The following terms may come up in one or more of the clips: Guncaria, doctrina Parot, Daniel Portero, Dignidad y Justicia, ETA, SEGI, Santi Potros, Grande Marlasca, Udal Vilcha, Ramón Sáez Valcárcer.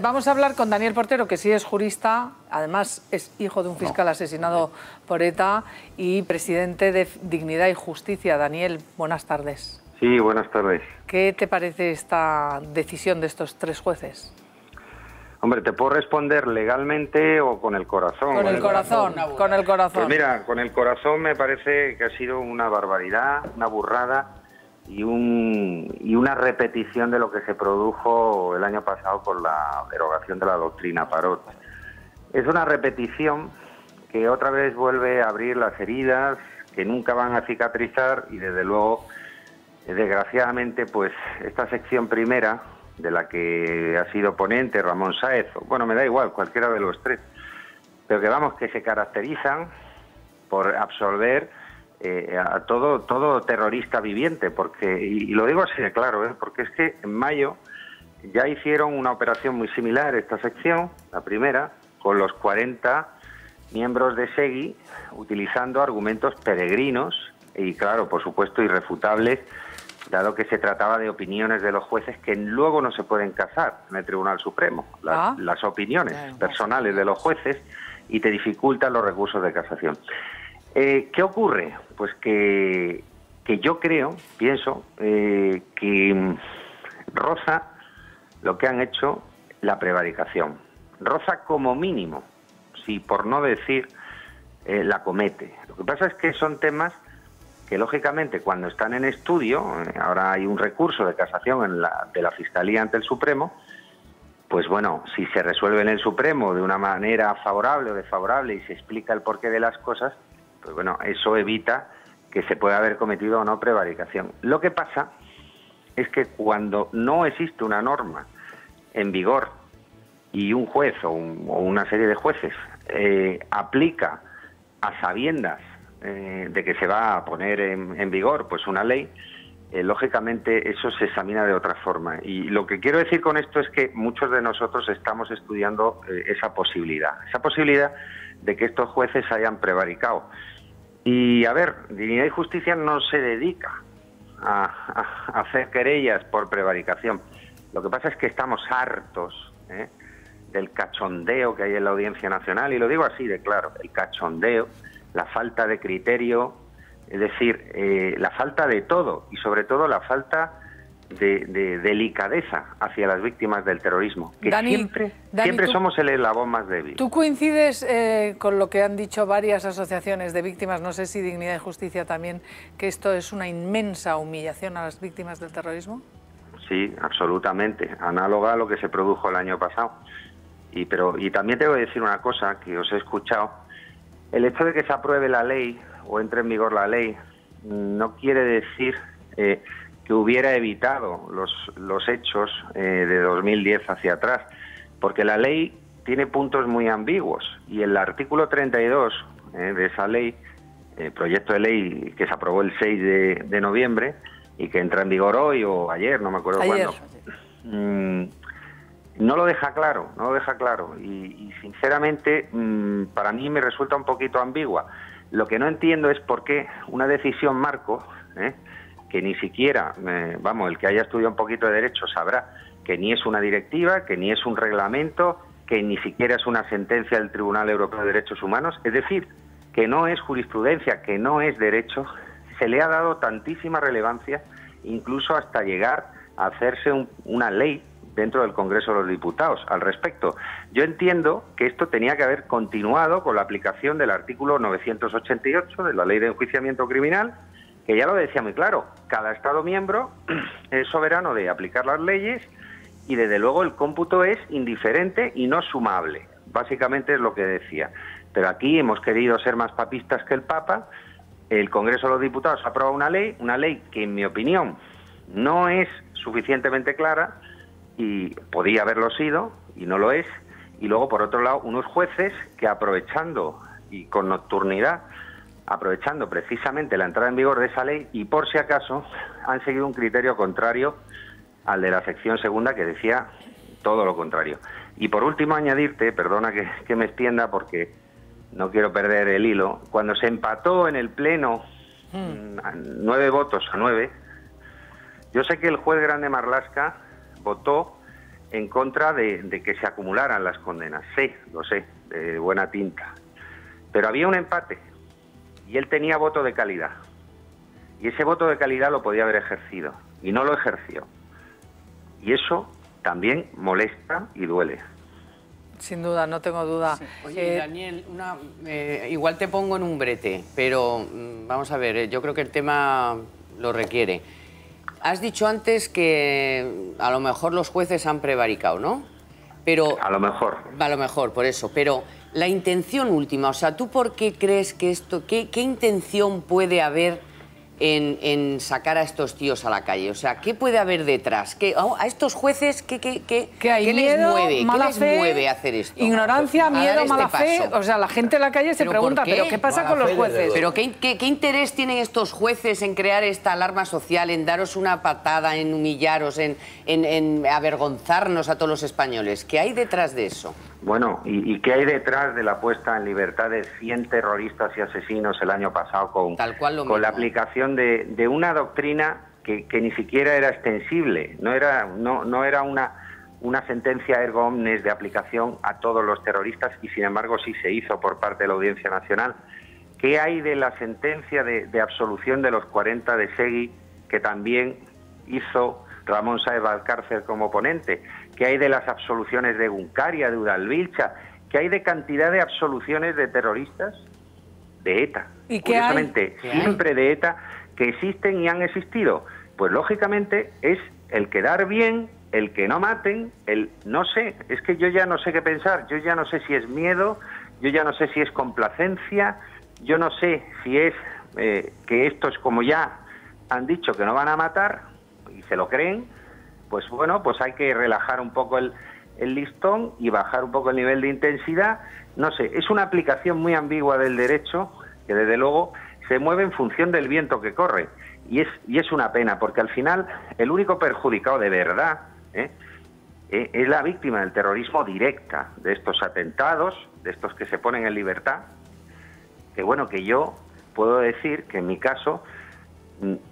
Vamos a hablar con Daniel Portero, que sí es jurista, además es hijo de un fiscal asesinado por ETA y presidente de Dignidad y Justicia. Daniel, buenas tardes. Sí, buenas tardes. ¿Qué te parece esta decisión de estos tres jueces? Hombre, te puedo responder legalmente o con el corazón. Con el corazón, con el corazón. Pues mira, con el corazón me parece que ha sido una barbaridad, una burrada. Y una repetición de lo que se produjo el año pasado con la derogación de la doctrina Parot. Es una repetición que otra vez vuelve a abrir las heridas que nunca van a cicatrizar y desde luego, desgraciadamente, pues esta sección primera de la que ha sido ponente Ramón Sáez, bueno, me da igual, cualquiera de los tres, pero que vamos, que se caracterizan por absolver a todo terrorista viviente, porque y lo digo así de claro, porque es que en mayo ya hicieron una operación muy similar, esta sección, la primera, con los 40 miembros de SEGI, utilizando argumentos peregrinos y, claro, por supuesto, irrefutables, dado que se trataba de opiniones de los jueces que luego no se pueden casar en el Tribunal Supremo, las opiniones personales de los jueces, y te dificultan los recursos de casación. ¿Qué ocurre? Pues que yo creo, pienso, que roza lo que han hecho la prevaricación. Roza como mínimo, si por no decir la comete. Lo que pasa es que son temas que, lógicamente, cuando están en estudio, ahora hay un recurso de casación de la Fiscalía ante el Supremo, pues bueno, si se resuelve en el Supremo de una manera favorable o desfavorable y se explica el porqué de las cosas, pues bueno, eso evita que se pueda haber cometido o no prevaricación. Lo que pasa es que cuando no existe una norma en vigor y un juez o una serie de jueces aplica a sabiendas de que se va a poner en vigor pues una ley, lógicamente eso se examina de otra forma. Y lo que quiero decir con esto es que muchos de nosotros estamos estudiando esa posibilidad de que estos jueces hayan prevaricado. Y, a ver, Dignidad y Justicia no se dedica a hacer querellas por prevaricación. Lo que pasa es que estamos hartos del cachondeo que hay en la Audiencia Nacional, y lo digo así de claro, el cachondeo, la falta de criterio, es decir, la falta de todo, y sobre todo la falta de delicadeza hacia las víctimas del terrorismo, que Dani, siempre somos el eslabón más débil. ¿Tú coincides con lo que han dicho varias asociaciones de víctimas, no sé si Dignidad y Justicia también, que esto es una inmensa humillación a las víctimas del terrorismo? Sí, absolutamente, análoga a lo que se produjo el año pasado. Y también te voy a decir una cosa que os he escuchado, el hecho de que se apruebe la ley o entre en vigor la ley no quiere decir que hubiera evitado los hechos de 2010 hacia atrás, porque la ley tiene puntos muy ambiguos y el artículo 32 de esa ley, proyecto de ley que se aprobó el 6 de noviembre y que entra en vigor hoy o ayer, no me acuerdo cuándo, no lo deja claro, y sinceramente para mí me resulta un poquito ambigua. Lo que no entiendo es por qué una decisión marco, que ni siquiera, vamos, el que haya estudiado un poquito de Derecho sabrá que ni es una directiva, que ni es un reglamento, que ni siquiera es una sentencia del Tribunal Europeo de Derechos Humanos, es decir, que no es jurisprudencia, que no es derecho, se le ha dado tantísima relevancia, incluso hasta llegar a hacerse una ley dentro del Congreso de los Diputados al respecto. Yo entiendo que esto tenía que haber continuado con la aplicación del artículo 988 de la Ley de Enjuiciamiento Criminal, que ya lo decía muy claro, cada Estado miembro es soberano de aplicar las leyes y desde luego el cómputo es indiferente y no sumable, básicamente es lo que decía. Pero aquí hemos querido ser más papistas que el Papa, el Congreso de los Diputados ha aprobado una ley que en mi opinión no es suficientemente clara y podía haberlo sido y no lo es, y luego por otro lado unos jueces que aprovechando y con nocturnidad, aprovechando precisamente la entrada en vigor de esa ley y por si acaso han seguido un criterio contrario al de la sección segunda que decía todo lo contrario. Y por último añadirte, perdona que me extienda porque no quiero perder el hilo, cuando se empató en el Pleno 9 votos a 9, yo sé que el juez Grande Marlasca votó en contra de que se acumularan las condenas. Sí, lo sé, de buena tinta. Pero había un empate y él tenía voto de calidad. Y ese voto de calidad lo podía haber ejercido y no lo ejerció. Y eso también molesta y duele. Sin duda, no tengo duda. Sí. Oye, Daniel, igual te pongo en un brete, pero vamos a ver, yo creo que el tema lo requiere. Has dicho antes que a lo mejor los jueces han prevaricado, ¿no? Pero a lo mejor. A lo mejor, por eso. Pero la intención última, o sea, ¿tú por qué crees que esto... ¿Qué intención puede haber en sacar a estos tíos a la calle? O sea, ¿qué puede haber detrás? ¿A estos jueces qué les mueve? ¿Qué les mueve a hacer esto? Ignorancia, miedo, mala fe. O sea, la gente en la calle se pregunta, ¿pero qué pasa con los jueces? ¿Pero qué interés tienen estos jueces en crear esta alarma social, en daros una patada, en humillaros, en avergonzarnos a todos los españoles? ¿Qué hay detrás de eso? Bueno, ¿y qué hay detrás de la puesta en libertad de 100 terroristas y asesinos el año pasado con la aplicación de una doctrina que ni siquiera era extensible? No era una sentencia ergo omnes de aplicación a todos los terroristas y, sin embargo, sí se hizo por parte de la Audiencia Nacional. ¿Qué hay de la sentencia de absolución de los 40 de SEGI que también hizo Ramón Sáez Valcárcer como ponente? ¿Qué hay de las absoluciones de Guncaria, de Udal Vilcha? ¿Qué hay de cantidad de absoluciones de terroristas de ETA? ¿Y curiosamente, siempre de ETA, que existen y han existido? Pues lógicamente es el quedar bien, el que no maten, el no sé. Es que yo ya no sé qué pensar, yo ya no sé si es miedo, yo ya no sé si es complacencia, yo no sé si es que estos, como ya han dicho que no van a matar y se lo creen, pues bueno, pues hay que relajar un poco el listón y bajar un poco el nivel de intensidad. No sé, es una aplicación muy ambigua del derecho que desde luego se mueve en función del viento que corre. Y es una pena, porque al final el único perjudicado de verdad es la víctima del terrorismo directa, de estos atentados, de estos que se ponen en libertad. Que bueno, que yo puedo decir que en mi caso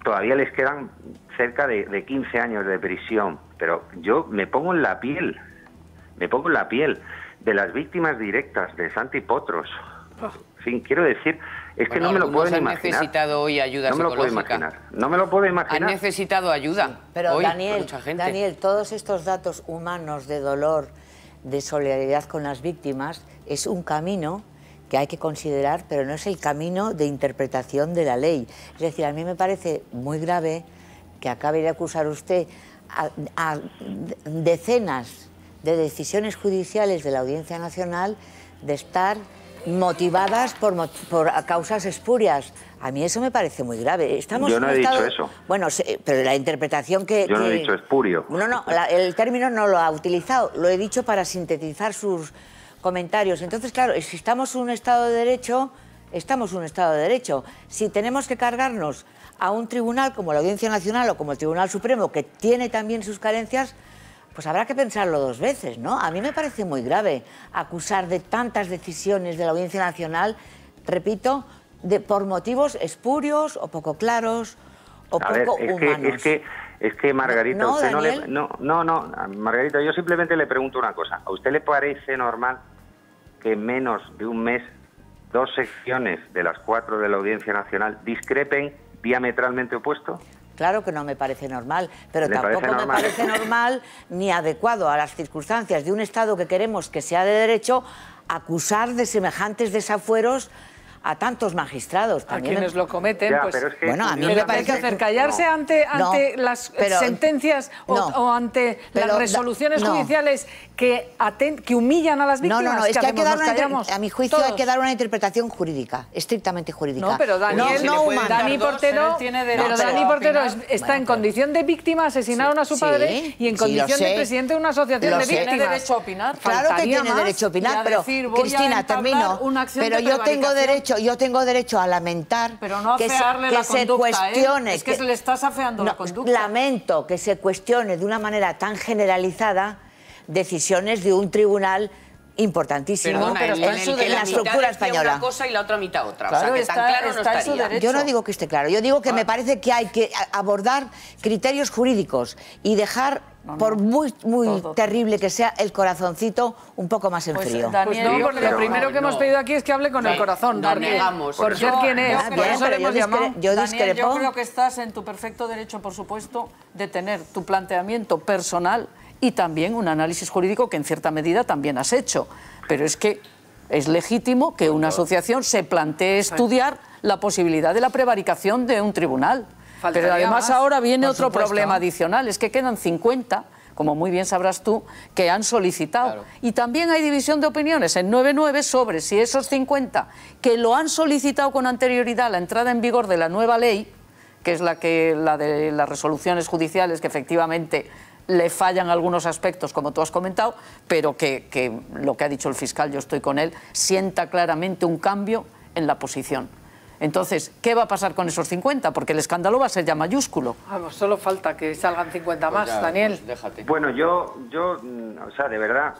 todavía les quedan cerca de 15 años de prisión, pero yo me pongo en la piel de las víctimas directas de Santi Potros. En fin, quiero decir, es que no me lo pueden imaginar. Han necesitado hoy ayuda psicológica. No me lo puedo imaginar. Han necesitado ayuda. Sí, pero hoy, Daniel, todos estos datos humanos de dolor, de solidaridad con las víctimas, es un camino que hay que considerar, pero no es el camino de interpretación de la ley. Es decir, a mí me parece muy grave que acabe de acusar usted a decenas de decisiones judiciales de la Audiencia Nacional de estar motivadas por causas espurias. A mí eso me parece muy grave. Yo no he dicho eso. Bueno, pero la interpretación que... Yo no he dicho espurio. No, el término no lo ha utilizado. Lo he dicho para sintetizar sus comentarios. Entonces, claro, si estamos en un Estado de Derecho, estamos en un Estado de Derecho. Si tenemos que cargarnos a un tribunal como la Audiencia Nacional o como el Tribunal Supremo, que tiene también sus carencias, pues habrá que pensarlo dos veces, ¿no? A mí me parece muy grave acusar de tantas decisiones de la Audiencia Nacional, repito, por motivos espurios o poco claros o poco humanos. Es que Margarita, no, usted no le... No, Margarita, yo simplemente le pregunto una cosa. ¿A usted le parece normal que en menos de un mes dos secciones de las 4 de la Audiencia Nacional discrepen diametralmente opuesto? Claro que no me parece normal, pero tampoco me parece normal ni adecuado a las circunstancias de un Estado que queremos que sea de derecho acusar de semejantes desafueros a tantos magistrados. También a quienes lo cometen, ya, pues... Pero es que, bueno, a mí me parece... Hay que acercarse ante las sentencias o ante las resoluciones judiciales que humillan a las víctimas. No, es que hay que dar a mi juicio todos. Hay que dar una interpretación jurídica, estrictamente jurídica. No, pero Daniel, Dani Portero, está en condición de víctima, asesinaron a su padre, y en condición de presidente de una asociación de víctimas. Tiene derecho a opinar. Claro que tiene derecho a opinar, pero Cristina, termino. Pero yo tengo derecho a lamentar, pero no afearle que la conducta, se cuestione. Es que se le estás afeando la conducta. Lamento que se cuestione de una manera tan generalizada decisiones de un tribunal importantísimo. Perdona, pero en la estructura española. Una cosa y la otra mitad otra. Claro, o sea, que tan claro no estaría. Yo no digo que esté claro, yo digo que me parece que hay que abordar criterios jurídicos y dejar No, por muy terrible que sea, el corazoncito un poco más en frío. Daniel, pues no, porque lo primero que hemos pedido aquí es que hable con el corazón, Daniel. Por ser quien es. Daniel, yo creo que estás en tu perfecto derecho, por supuesto, de tener tu planteamiento personal y también un análisis jurídico que en cierta medida también has hecho. Pero es que es legítimo que una asociación se plantee estudiar la posibilidad de la prevaricación de un tribunal. Pero además ahora viene otro problema adicional, es que quedan 50, como muy bien sabrás tú, que han solicitado. Claro. Y también hay división de opiniones en 9-9 sobre si esos 50 que lo han solicitado con anterioridad a la entrada en vigor de la nueva ley, que es la de las resoluciones judiciales que efectivamente le fallan algunos aspectos, como tú has comentado, pero que lo que ha dicho el fiscal, yo estoy con él, sienta claramente un cambio en la posición. Entonces, ¿qué va a pasar con esos 50? Porque el escándalo va a ser ya mayúsculo. Vamos, solo falta que salgan 50 más, pues ya, Daniel. Pues déjate. Bueno, yo, o sea, de verdad,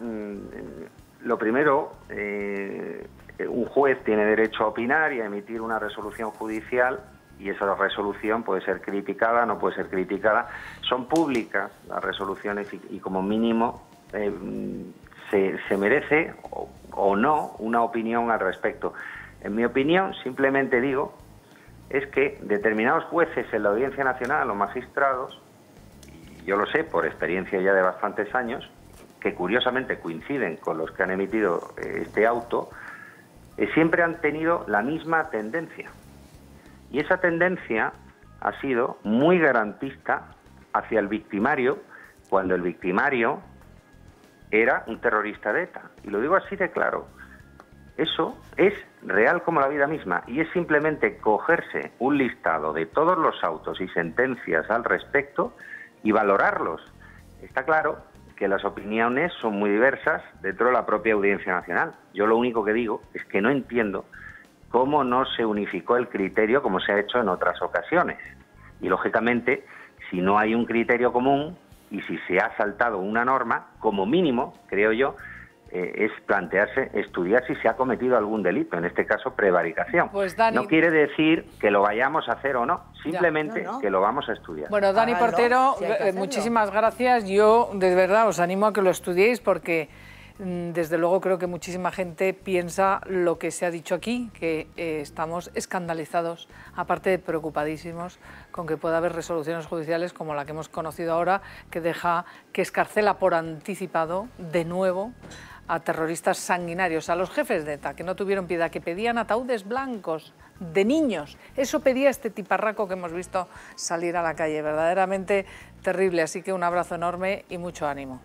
lo primero, un juez tiene derecho a opinar y a emitir una resolución judicial, y esa resolución puede ser criticada, no puede ser criticada. Son públicas las resoluciones y como mínimo se merece o no una opinión al respecto. En mi opinión, simplemente digo, es que determinados jueces en la Audiencia Nacional, los magistrados, y yo lo sé por experiencia ya de bastantes años, que curiosamente coinciden con los que han emitido este auto, siempre han tenido la misma tendencia. Y esa tendencia ha sido muy garantista hacia el victimario, cuando el victimario era un terrorista de ETA. Y lo digo así de claro. Eso es real como la vida misma y es simplemente cogerse un listado de todos los autos y sentencias al respecto y valorarlos. Está claro que las opiniones son muy diversas dentro de la propia Audiencia Nacional. Yo lo único que digo es que no entiendo cómo no se unificó el criterio como se ha hecho en otras ocasiones. Y lógicamente, si no hay un criterio común y si se ha saltado una norma, como mínimo, creo yo, es plantearse, estudiar si se ha cometido algún delito, en este caso prevaricación. Pues Dani, no quiere decir que lo vayamos a hacer o no, simplemente que lo vamos a estudiar. Bueno, Dani Portero, si muchísimas gracias. Yo, de verdad, os animo a que lo estudiéis porque, desde luego, creo que muchísima gente piensa lo que se ha dicho aquí, que estamos escandalizados, aparte de preocupadísimos, con que pueda haber resoluciones judiciales como la que hemos conocido ahora, que deja, que escarcela por anticipado, de nuevo, a terroristas sanguinarios, a los jefes de ETA, que no tuvieron piedad, que pedían ataúdes blancos de niños. Eso pedía este tiparraco que hemos visto salir a la calle, verdaderamente terrible. Así que un abrazo enorme y mucho ánimo.